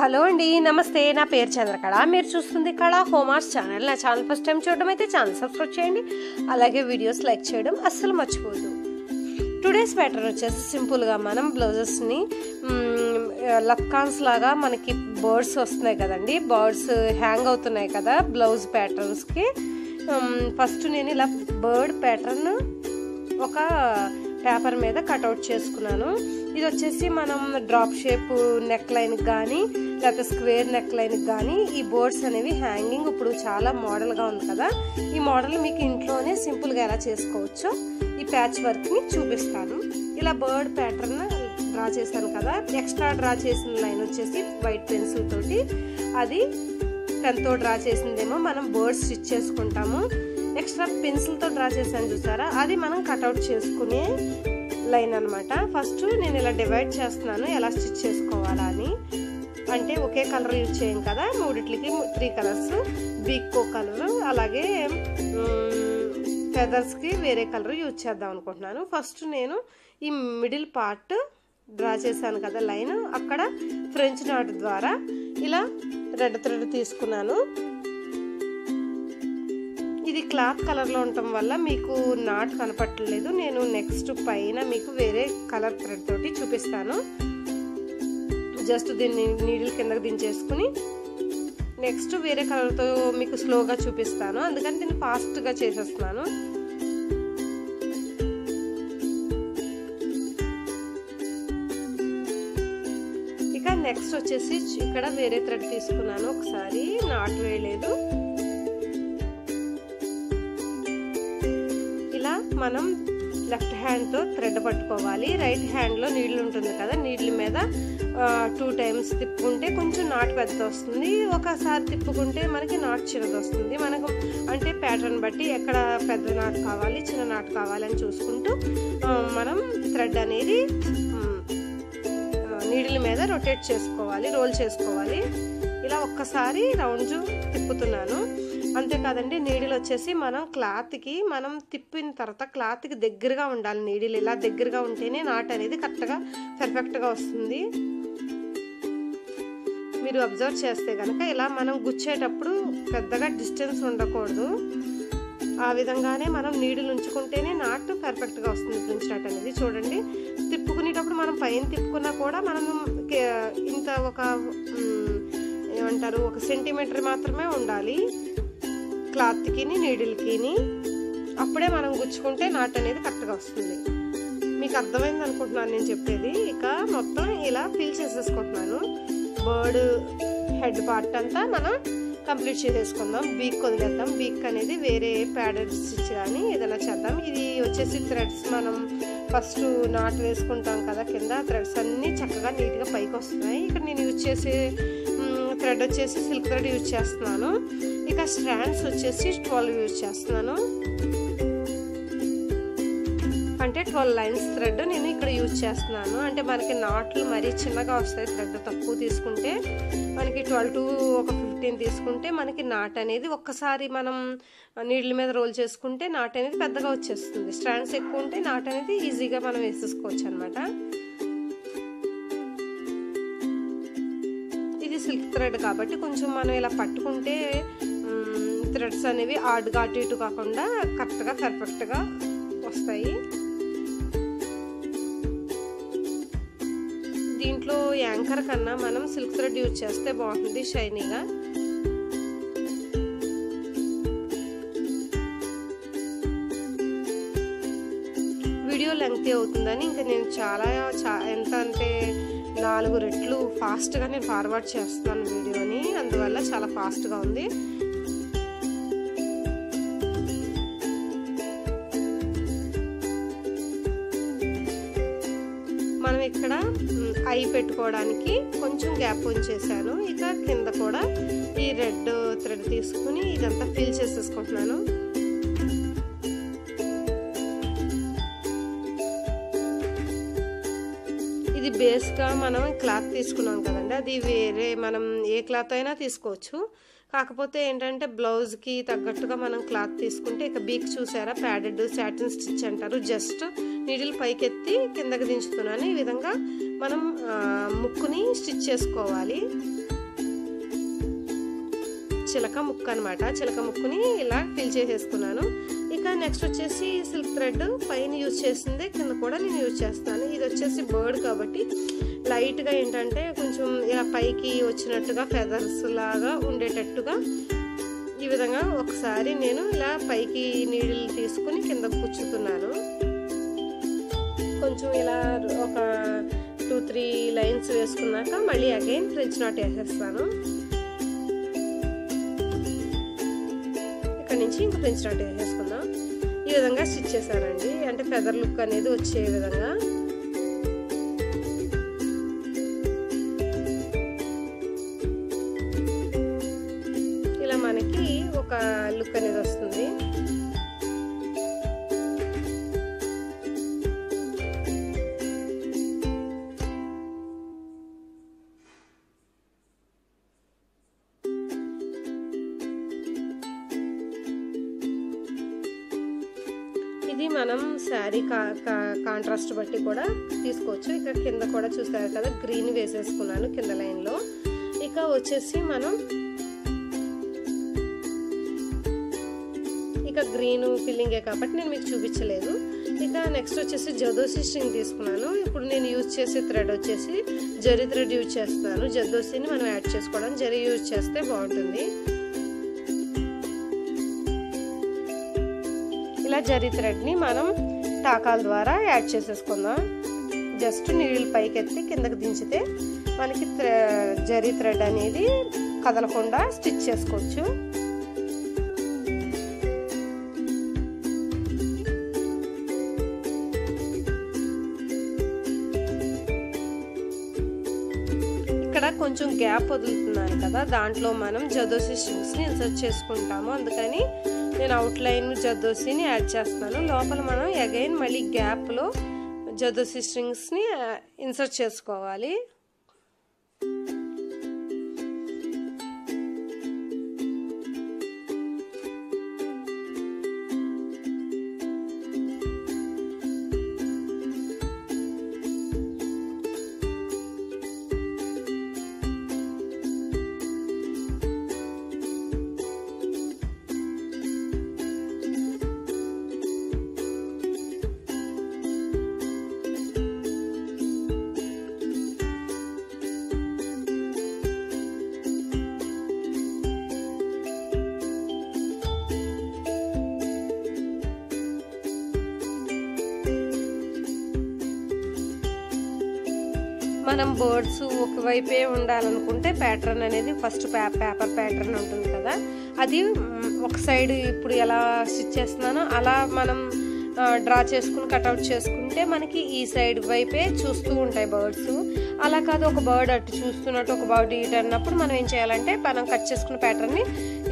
Hello అండి, నమస్తే. నా పేరు చంద్రకళ. మీరు చూస్తుంది కళా హోమ్ ఆర్ట్స్ ఛానల్. నా ఛానల్ ఫస్ట్ టైం చూడడం అయితే ఛానల్ సబ్స్క్రైబ్ చేయండి, అలాగే వీడియోస్ లైక్ చేయడం అస్సలు మర్చిపోదు. టుడేస్ ప్యాటర్న్ వచ్చేసి సింపుల్గా మనం బ్లౌజెస్ని లక్కాన్స్ లాగా మనకి బర్డ్స్ వస్తున్నాయి కదండి, బర్డ్స్ హ్యాంగ్ అవుతున్నాయి కదా బ్లౌజ్ ప్యాటర్న్స్కి. ఫస్ట్ నేను ఇలా బర్డ్ ప్యాటర్న్ ఒక పేపర్ మీద కట్అవుట్ చేసుకున్నాను. ఇది వచ్చేసి మనం డ్రాప్ షేప్ నెక్ లైన్కి కానీ లేకపోతే స్క్వేర్ నెక్ లైన్కి కానీ ఈ బర్డ్స్ అనేవి హ్యాంగింగ్ ఇప్పుడు చాలా మోడల్గా ఉంది కదా. ఈ మోడల్ మీకు ఇంట్లోనే సింపుల్గా ఎలా చేసుకోవచ్చో ఈ ప్యాచ్ వర్క్ని చూపిస్తాను. ఇలా బర్డ్ ప్యాటర్న్ డ్రా చేశాను కదా, ఎక్స్ట్రా డ్రా చేసిన లైన్ వచ్చేసి వైట్ పెన్సిల్ తోటి, అది పెన్తో డ్రా చేసిందేమో మనం బర్డ్స్ స్టిచ్ చేసుకుంటాము. ఎక్స్ట్రా పెన్సిల్తో డ్రా చేశాను చూసారా, అది మనం కట్అవుట్ చేసుకునే లైన్ అనమాట. ఫస్ట్ నేను ఇలా డివైడ్ చేస్తున్నాను, ఎలా స్టిచ్ చేసుకోవాలా అని. అంటే ఒకే కలర్ యూజ్ చేయం కదా, మూడిట్లకి 3 కలర్స్, బీకో కలర్ అలాగే ఫెదర్స్కి వేరే కలర్ యూజ్ చేద్దాం అనుకుంటున్నాను. ఫస్ట్ నేను ఈ మిడిల్ పార్ట్ డ్రా చేశాను కదా లైన్, అక్కడ ఫ్రెంచ్ నాట్ ద్వారా ఇలా రెడ్ థ్రెడ్ తీసుకున్నాను. ఇది క్లాత్ కలర్లో ఉండటం వల్ల మీకు నాట్ కనపట్టలేదు. నేను నెక్స్ట్ పైన మీకు వేరే కలర్ థ్రెడ్ తోటి చూపిస్తాను. జస్ట్ దీన్ని నీడిల్ కిందకి దించేసుకుని నెక్స్ట్ వేరే కలర్తో మీకు స్లోగా చూపిస్తాను, అందుకని దీన్ని ఫాస్ట్గా చేసేస్తున్నాను. ఇక నెక్స్ట్ వచ్చేసి ఇక్కడ వేరే థ్రెడ్ తీసుకున్నాను, ఒకసారి నాట్ వేయలేదు. మనం లెఫ్ట్ హ్యాండ్తో థ్రెడ్ పట్టుకోవాలి, రైట్ హ్యాండ్లో నీడిల్ ఉంటుంది కదా, నీడిల్ మీద 2 టైమ్స్ తిప్పుకుంటే కొంచెం నాట్ పెద్ద వస్తుంది, ఒకసారి తిప్పుకుంటే మనకి నాట్ చిన్నది వస్తుంది. మనకు అంటే ప్యాటర్న్ బట్టి ఎక్కడ పెద్ద నాట్ కావాలి చిన్న నాట్ కావాలని చూసుకుంటూ మనం థ్రెడ్ అనేది నీడిల్ మీద రొటేట్ చేసుకోవాలి, రోల్ చేసుకోవాలి. ఇలా ఒక్కసారి రౌండ్ తిప్పుతున్నాను. అంతేకాదండి, నీడిల్ వచ్చేసి మనం క్లాత్కి మనం తిప్పిన తర్వాత క్లాత్కి దగ్గరగా ఉండాలి నీడిల్. ఇలా దగ్గరగా ఉంటేనే నాట్ అనేది కరెక్ట్గా పర్ఫెక్ట్గా వస్తుంది. మీరు అబ్జర్వ్ చేస్తే కనుక ఇలా మనం గుచ్చేటప్పుడు పెద్దగా డిస్టెన్స్ ఉండకూడదు, ఆ విధంగానే మనం నీడిల్ ఉంచుకుంటేనే నాట్ పర్ఫెక్ట్గా వస్తుంది. ఉంచినట్టు అనేది చూడండి, తిప్పుకునేటప్పుడు మనం పైన తిప్పుకున్నా కూడా మనం ఇంత ఒక 1 సెంటీమీటర్ మాత్రమే ఉండాలి క్లాత్కి నీడిల్కి, అప్పుడే మనం గుచ్చుకుంటే నాట్ అనేది కరెక్ట్గా వస్తుంది. మీకు అర్థమైంది అనుకుంటున్నాను నేను చెప్పేది. ఇక మొత్తం ఇలా ఫిల్ చేసేసుకుంటున్నాను. బర్డ్ హెడ్ పార్ట్ అంతా మనం కంప్లీట్ చేసేసుకుందాం. బీక్ వదిలేద్దాం, బీక్ అనేది వేరే ప్యాడెడ్ స్టిచ్ కానీ ఏదైనా చేద్దాం. ఇది వచ్చేసి థ్రెడ్స్ మనం ఫస్ట్ నాట్ వేసుకుంటాం కదా కింద, థ్రెడ్స్ అన్నీ చక్కగా నీట్గా పైకి వస్తున్నాయి. ఇక్కడ నేను యూజ్ చేసే థ్రెడ్ వచ్చేసి సిల్క్ థ్రెడ్ యూజ్ చేస్తున్నాను. ఇక స్ట్రాండ్స్ వచ్చేసి 12 యూజ్ చేస్తున్నాను, అంటే 12 లైన్స్ థ్రెడ్ నేను ఇక్కడ యూజ్ చేస్తున్నాను. అంటే మనకి నాట్లు మరీ చిన్నగా వస్తాయి, థ్రెడ్ తక్కువ తీసుకుంటే మనకి 12 to 15 తీసుకుంటే మనకి నాట్ అనేది ఒక్కసారి మనం నీళ్ళ మీద రోల్ చేసుకుంటే నాట్ అనేది పెద్దగా వచ్చేస్తుంది. స్ట్రాండ్స్ ఎక్కువ ఉంటే నాట్ అనేది ఈజీగా మనం వేసేసుకోవచ్చు అనమాట. ఇది సిల్క్ థ్రెడ్ కాబట్టి కొంచెం మనం ఇలా పట్టుకుంటే థ్రెడ్స్ అనేవి ఆడుగా అటు ఇటు కాకుండా కరెక్ట్గా పర్ఫెక్ట్గా వస్తాయి. దీంట్లో యాంకర్ కన్నా మనం సిల్క్ థ్రెడ్ యూజ్ చేస్తే బాగుంటుంది షైనీగా. వీడియో లెంగ్తీ అవుతుందని ఇంకా నేను ఎంత అంటే 4 రెట్లు ఫాస్ట్గా నేను ఫార్వర్డ్ చేస్తున్నాను వీడియోని, అందువల్ల చాలా ఫాస్ట్గా ఉంది. మనం ఇక్కడ ఐ పెట్టుకోవడానికి కొంచెం గ్యాప్ ఉంచేసాను. ఇక కింద కూడా ఈ రెడ్ థ్రెడ్ తీసుకుని ఇదంతా ఫిల్ చేసేసుకుంటున్నాను. ఇది బేస్గా మనం క్లాత్ తీసుకున్నాం కదండి, అది వేరే మనం ఏ క్లాత్ అయినా తీసుకోవచ్చు. కాకపోతే ఏంటంటే బ్లౌజ్కి తగ్గట్టుగా మనం క్లాత్ తీసుకుంటే. ఇక బీక్ చూసారా, ప్యాడెడ్ శాటిన్ స్టిచ్ అంటారు. జస్ట్ నీడిల్ పైకెత్తి కిందకి దించుతున్నాను. ఈ విధంగా మనం ముక్కుని స్టిచ్ చేసుకోవాలి. చిలక ముక్కు అనమాట. చిలక ముక్కుని ఇలా ఫిల్ చేసేసుకున్నాను. ఇక నెక్స్ట్ వచ్చేసి సిల్క్ థ్రెడ్ పైన యూజ్ చేసింది, కింద కూడా నేను యూజ్ చేస్తాను. ఇది వచ్చేసి బర్డ్ కాబట్టి లైట్గా ఏంటంటే కొంచెం ఇలా పైకి వచ్చినట్టుగా ఫెదర్స్ లాగా ఉండేటట్టుగా ఈ విధంగా ఒకసారి నేను ఇలా పైకి నీడిల్ తీసుకుని కింద పుచ్చుతున్నాను. కొంచెం ఇలా ఒక 2-3 లైన్స్ వేసుకున్నాక మళ్ళీ అగైన్ ఫ్రెంచ్ నాట్ వేసేస్తాను. ఇక్కడ నుంచి ఇంకా ఫ్రెంచ్ నాట్ వేసేసుకుందాం. ఈ విధంగా స్టిచ్ చేశానండి, అంటే ఫెదర్ లుక్ అనేది వచ్చే విధంగా. మనకి ఒక లుక్ అనేది వస్తుంది. ఇది మనం శారీ కాంట్రాస్ట్ బట్టి కూడా తీసుకోవచ్చు. ఇక్కడ కింద కూడా చూస్తారు కదా, గ్రీన్ వేసేసుకున్నాను కింద లైన్లో. ఇక వచ్చేసి మనం గ్రీన్ ఫిల్లింగే కాబట్టి నేను మీకు చూపించలేదు. ఇక నెక్స్ట్ వచ్చేసి జర్దోసి స్ట్రింగ్ తీసుకున్నాను. ఇప్పుడు నేను యూజ్ చేసే థ్రెడ్ వచ్చేసి జరీ థ్రెడ్ యూజ్ చేస్తాను. జర్దోసిని మనం యాడ్ చేసుకోవడం, జరీ యూజ్ చేస్తే బాగుంటుంది. ఇలా జరీ థ్రెడ్ని మనం టాకాల ద్వారా యాడ్ చేసేసుకుందాం. జస్ట్ నీళ్ళు పైకెత్తి కిందకి దించితే మనకి జరీ థ్రెడ్ అనేది కదలకుండా స్టిచ్ చేసుకోవచ్చు. కొంచెం గ్యాప్ వదులుతున్నాను కదా, దాంట్లో మనం జర్దోసి స్ట్రింగ్స్ని ఇన్సర్ట్ చేసుకుంటాము. అందుకని నేను అవుట్లైన్ జర్దోసిని యాడ్ చేస్తున్నాను. లోపల మనం అగైన్ మళ్ళీ గ్యాప్లో జర్దోసి స్ట్రింగ్స్ని ఇన్సర్ట్ చేసుకోవాలి. మనం బర్డ్స్ ఒకవైపే ఉండాలనుకుంటే ప్యాటర్న్ అనేది ఫస్ట్ పేపర్ ప్యాటర్న్ ఉంటుంది కదా, అది ఒక సైడ్ ఇప్పుడు ఎలా స్టిచ్ చేస్తున్నానో అలా మనం డ్రా చేసుకుని కట్అవుట్ చేసుకుంటే మనకి ఈ సైడ్ వైపే చూస్తూ ఉంటాయి బర్డ్స్. అలా కాదు, ఒక బర్డ్ అటు చూస్తున్నట్టు ఒక బర్డ్ ఇటు అన్నప్పుడు మనం ఏం చేయాలంటే మనం కట్ చేసుకున్న ప్యాటర్న్ని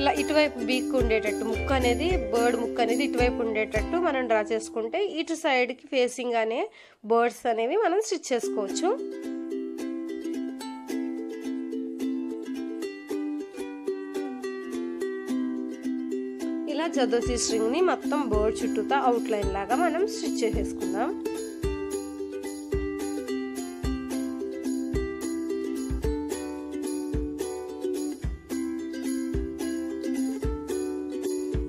ఇలా ఇటువైపు బీక్ ఉండేటట్టు, ముక్కు అనేది బర్డ్ ముక్కు అనేది ఇటువైపు ఉండేటట్టు మనం డ్రా చేసుకుంటే ఇటు సైడ్కి ఫేసింగ్గానే బర్డ్స్ అనేవి మనం స్టిచ్ చేసుకోవచ్చు. జర్దోసి స్ట్రింగ్ని మొత్తం బర్డ్ చుట్టూతో అవుట్లైన్ లాగా మనం స్టిచ్ చేసేసుకుందాం.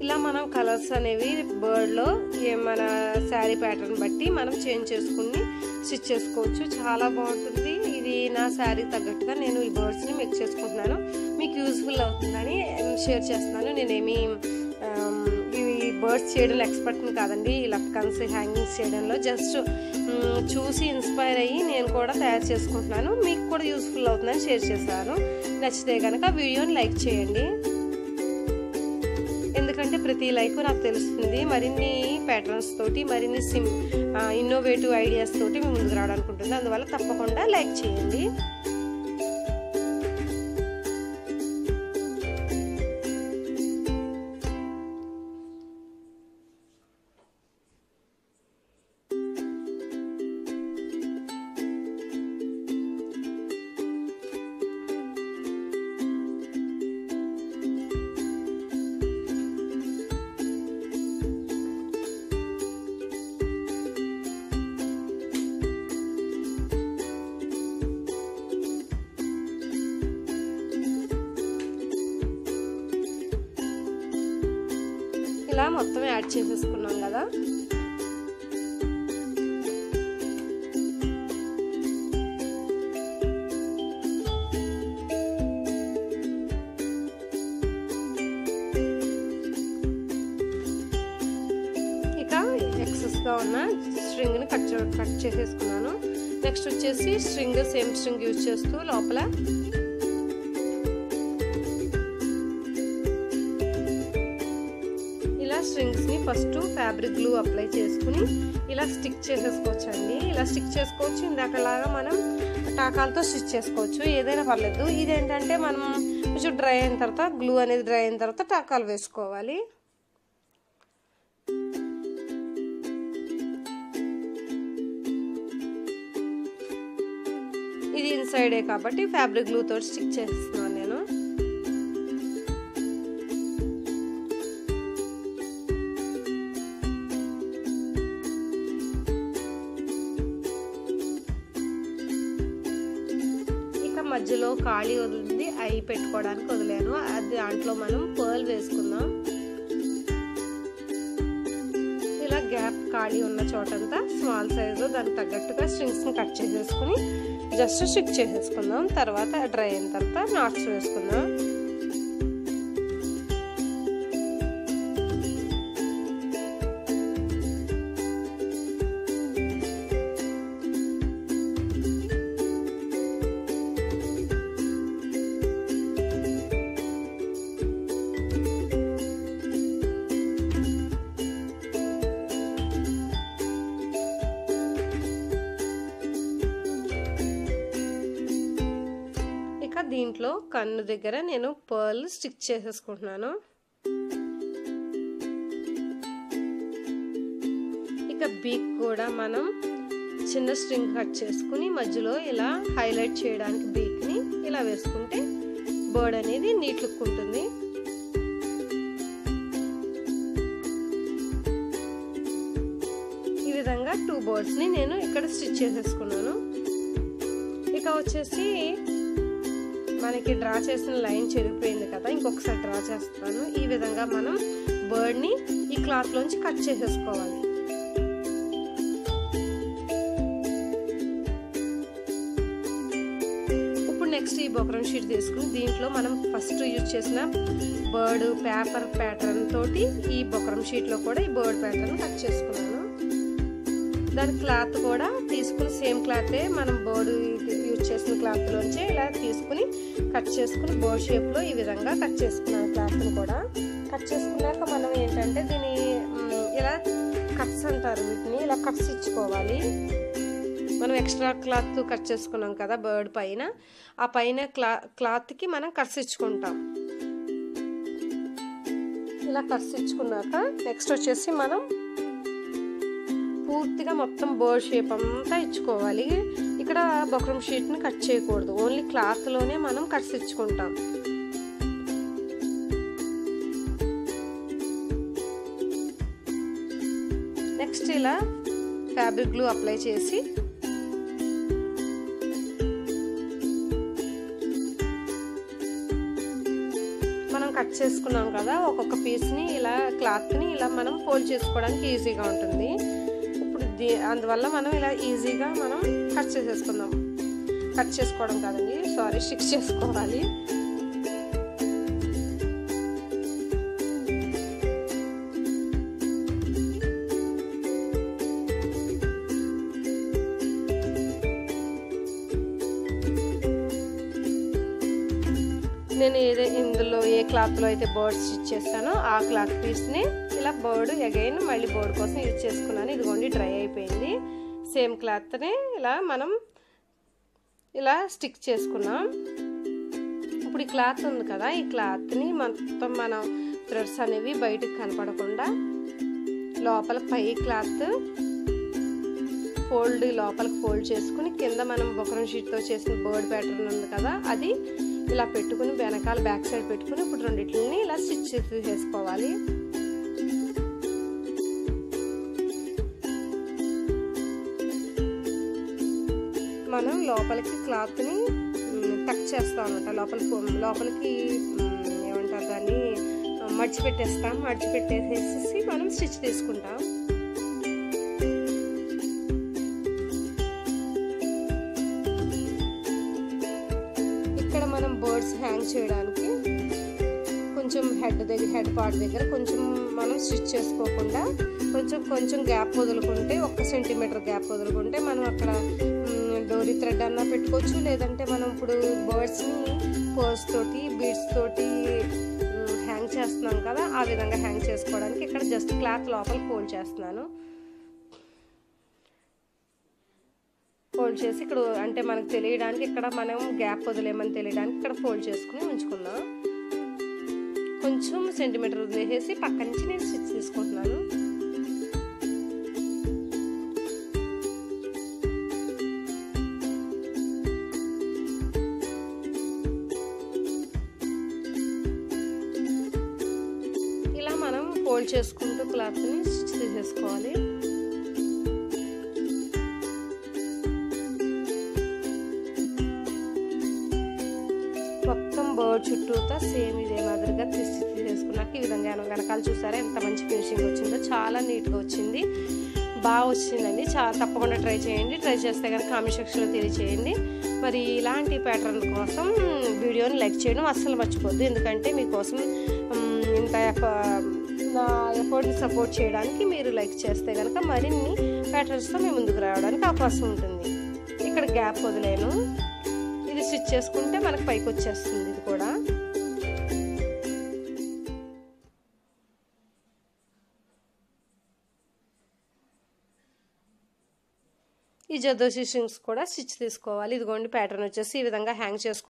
ఇలా మనం కలర్స్ అనేవి బర్డ్లో మన శారీ ప్యాటర్న్ బట్టి మనం చేంజ్ చేసుకుని స్టిచ్ చేసుకోవచ్చు. చాలా బాగుంటుంది. ఇది నా శారీకి తగ్గట్టుగా నేను ఈ బర్డ్స్ని మేక్ చేసుకుంటున్నాను. మీకు యూజ్ఫుల్ అవుతుందని షేర్ చేస్తున్నాను. నేనేమి ఇవి బర్డ్స్ చేయడంలో ఎక్స్పర్ట్ని కాదండి. ఇలా లట్కన్స్ హ్యాంగింగ్స్ చేయడంలో జస్ట్ చూసి ఇన్స్పైర్ అయ్యి నేను కూడా తయారు చేసుకుంటున్నాను. మీకు కూడా యూస్ఫుల్ అవుతుందని షేర్ చేశాను. నచ్చితే కనుక వీడియోని లైక్ చేయండి, ఎందుకంటే ప్రతి లైక్ నాకు తెలుస్తుంది. మరిన్ని ప్యాటర్న్స్ తోటి మరిన్ని ఇన్నోవేటివ్ ఐడియాస్ తోటి మేము ముందుకు రావడానికి ఉంటుంది. అందువల్ల తప్పకుండా లైక్ చేయండి. ఇలా మొత్తం యాడ్ చేసేసుకున్నాం కదా. ఎక్సెస్గా ఉన్న స్ట్రింగ్ని కట్ చేసేసుకున్నాను. నెక్స్ట్ వచ్చేసి సేమ్ స్ట్రింగ్ యూజ్ చేస్తూ లోపల ఇలా స్ట్రింగ్స్ని ఫస్ట్ ఫ్యాబ్రిక్ గ్లూ అప్లై చేసుకుని ఇలా స్టిక్ చేసేసుకోవచ్చు అండి. ఇలా స్టిక్ చేసుకోవచ్చు, ఇందాకలాగా మనం టాకాలతో స్టిచ్ చేసుకోవచ్చు, ఏదైనా పర్లేదు. ఇదేంటంటే మనం కొంచెం డ్రై అయిన తర్వాత, గ్లూ అనేది డ్రై అయిన తర్వాత టాకాలు వేసుకోవాలి. ఇది ఇన్సైడే కాబట్టి ఫ్యాబ్రిక్ గ్లూ తోటి స్టిక్ చేస్తున్నాను నేను. ఇక మధ్యలో ఖాళీ వదిలింది, అయి పెట్టుకోవడానికి వదిలేను. అది దాంట్లో మనం పర్ల్ వేసుకుందాం. ఇలా గ్యాప్ ఖాళీ ఉన్న చోటంతా స్మాల్ సైజు దానికి తగ్గట్టుగా స్ట్రింగ్స్ని కట్ చేసేసుకుని జస్ట్ స్టిక్ చేసేసుకుందాం. తర్వాత డ్రై అయిన తర్వాత నాట్స్ వేసుకుందాం. దీంట్లో కన్ను దగ్గర నేను పర్ల్ స్టిక్ చేసేసుకుంటున్నాను. ఇక బీక్ కూడా మనం చిన్న స్ట్రింగ్ కట్ చేసుకుని మధ్యలో ఇలా హైలైట్ చేయడానికి బీక్ని ఇలా వేసుకుంటే బర్డ్ అనేది నీట్ లుక్ ఉంటుంది. ఈ విధంగా 2 బర్డ్స్ని నేను ఇక్కడ స్టిచ్ చేసేసుకున్నాను. ఇక వచ్చేసి మనకి డ్రా చేసిన లైన్ చెరిగిపోయింది కదా, ఇంకొకసారి డ్రా చేస్తాను. ఈ విధంగా మనం బర్డ్ని ఈ క్లాత్లోంచి కట్ చేసేసుకోవాలి. ఇప్పుడు నెక్స్ట్ ఈ బొకరం షీట్ తీసుకుని దీంట్లో మనం ఫస్ట్ యూజ్ చేసిన బర్డ్ పేపర్ ప్యాటర్న్ తోటి ఈ బొకరం షీట్లో కూడా ఈ బర్డ్ ప్యాటర్న్ కట్ చేసుకున్నాను. దాని క్లాత్ కూడా తీసుకుని సేమ్ క్లాతే మనం బర్డ్ యూజ్ చేసిన క్లాత్లోంచి ఇలా తీసుకుని కట్ చేసుకుని బర్డ్ షేప్లో ఈ విధంగా కట్ చేసుకున్నాను. క్లాత్ని కూడా కట్ చేసుకున్నాక మనం ఏంటంటే దీని ఇలా కట్స్ అంటారు, వీటిని ఇలా కట్స్ ఇచ్చుకోవాలి. మనం ఎక్స్ట్రా క్లాత్ కట్ చేసుకున్నాం కదా బర్డ్ పైన, ఆ పైన క్లాత్కి మనం కట్స్ ఇచ్చుకుంటాం. ఇలా కట్స్ ఇచ్చుకున్నాక నెక్స్ట్ వచ్చేసి మనం పూర్తిగా మొత్తం బర్డ్ షేప్ అంతా ఇచ్చుకోవాలి. ఇక్కడ బొకరం షీట్ని కట్ చేయకూడదు, ఓన్లీ క్లాత్లోనే మనం కట్స్ ఇచ్చుకుంటాం. నెక్స్ట్ ఇలా ఫ్యాబ్రిక్ గ్లూ అప్లై చేసి మనం కట్ చేసుకున్నాం కదా, ఒక్కొక్క పీస్ని ఇలా క్లాత్ని ఇలా మనం ఫోల్డ్ చేసుకోవడానికి ఈజీగా ఉంటుంది. అందువల్ల మనం ఇలా ఈజీగా మనం కట్ చేసేసుకుందాం. కట్ చేసుకోవడం కాదండి, సారీ, స్టిచ్ చేసుకోవాలి. నేను ఇందులో ఏ క్లాత్లో అయితే బర్డ్ స్టిచ్ చేస్తానో ఆ క్లాత్ పీస్ని ఇలా బర్డ్ అగైన్ మళ్ళీ బర్డ్ కోసం యూజ్ చేసుకున్నాను. ఇదిగోండి డ్రై అయిపోయింది. సేమ్ క్లాత్ని ఇలా మనం ఇలా స్టిక్ చేసుకున్నాం. ఇప్పుడు ఈ క్లాత్ ఉంది కదా, ఈ క్లాత్ని మొత్తం మనం థ్రెడ్స్ అనేవి బయటకు కనపడకుండా లోపల పై క్లాత్ ఫోల్డ్ లోపలికి ఫోల్డ్ చేసుకుని కింద మనం బొకరం షీట్తో చేసిన బర్డ్ ప్యాటర్న్ ఉంది కదా అది ఇలా పెట్టుకుని వెనకాల బ్యాక్ సైడ్ పెట్టుకుని ఇప్పుడు రెండింటిని ఇలా స్టిచ్ చేసుకోవాలి. మనం లోపలికి క్లాత్ని టక్ చేస్తాం అనమాట, లోపలికి ఏమంటారు దాన్ని మర్చి పెట్టేస్తాం. మర్చి పెట్టేసేసి మనం స్టిచ్ తీసుకుంటాం. ఇక్కడ మనం బర్డ్స్ హ్యాంగ్ చేయడానికి కొంచెం హెడ్ పార్ట్ దగ్గర కొంచెం మనం స్టిచ్ చేసుకోకుండా కొంచెం గ్యాప్ వదులుకుంటే 1 సెంటీమీటర్ గ్యాప్ వదులుకుంటే మనం అక్కడ డోరీ థ్రెడ్ అన్నా పెట్టుకోవచ్చు. లేదంటే మనం ఇప్పుడు బర్డ్స్ని పోల్స్ తోటి బీడ్స్ తోటి హ్యాంగ్ చేస్తున్నాం కదా, ఆ విధంగా హ్యాంగ్ చేసుకోవడానికి ఇక్కడ జస్ట్ క్లాత్ లోపల ఫోల్డ్ చేస్తున్నాను. ఫోల్డ్ చేసి ఇక్కడ అంటే మనకు తెలియడానికి ఇక్కడ మనం గ్యాప్ వదిలేమని తెలియడానికి ఇక్కడ ఫోల్డ్ చేసుకుని ఉంచుకున్నాం. కొంచెం సెంటీమీటర్ వదిలేసేసి పక్క నుంచి నేను స్టిచ్ తీసుకుంటున్నాను. ఇలా మనం ఫోల్డ్ చేసుకుంటూ క్లాత్ని స్టిచ్ తీసేసుకోవాలి. మొత్తం బర్డ్ చుట్టూతో సేమ్ ఇదే మాదిరిగా స్టిచ్ చేసుకున్నాక ఈ విధంగా వెనకాల చూసారా ఎంత మంచి ఫినిషింగ్ వచ్చిందో, చాలా నీట్గా వచ్చింది, బాగా వచ్చిందండి. తప్పకుండా ట్రై చేయండి. ట్రై చేస్తే కనుక కామెంట్ సెక్షన్లో తెలియచేయండి. మరి ఇలాంటి ప్యాటర్న్ కోసం వీడియోని లైక్ చేయడం అస్సలు మర్చిపోద్దు, ఎందుకంటే మీకోసం ఇంత నా ఎఫర్ట్ని సపోర్ట్ చేయడానికి మీరు లైక్ చేస్తే కనుక మరిన్ని ప్యాటర్న్స్తో మేము ముందుకు రావడానికి అవకాశం ఉంటుంది. ఇక్కడ గ్యాప్ వదిలేను, ఇది స్టిచ్ చేసుకుంటే మనకు పైకి వచ్చేస్తుంది. ఇది కూడా ఈ జర్దోషి స్ట్రింగ్స్ కూడా స్టిచ్ తీసుకోవాలి. ఇదిగోండి ప్యాటర్న్ వచ్చేసి ఈ విధంగా హ్యాంగ్ చేసుకోవాలి.